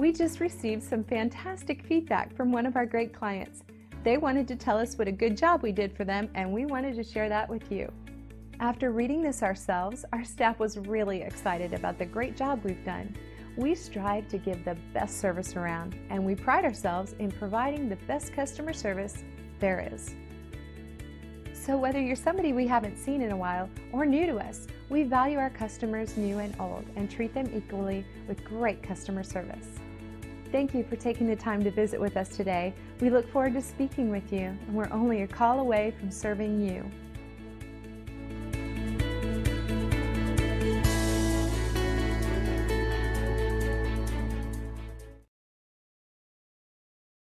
We just received some fantastic feedback from one of our great clients. They wanted to tell us what a good job we did for them, and we wanted to share that with you. After reading this ourselves, our staff was really excited about the great job we've done. We strive to give the best service around, and we pride ourselves in providing the best customer service there is. So whether you're somebody we haven't seen in a while or new to us, we value our customers new and old and treat them equally with great customer service. Thank you for taking the time to visit with us today. We look forward to speaking with you, and we're only a call away from serving you.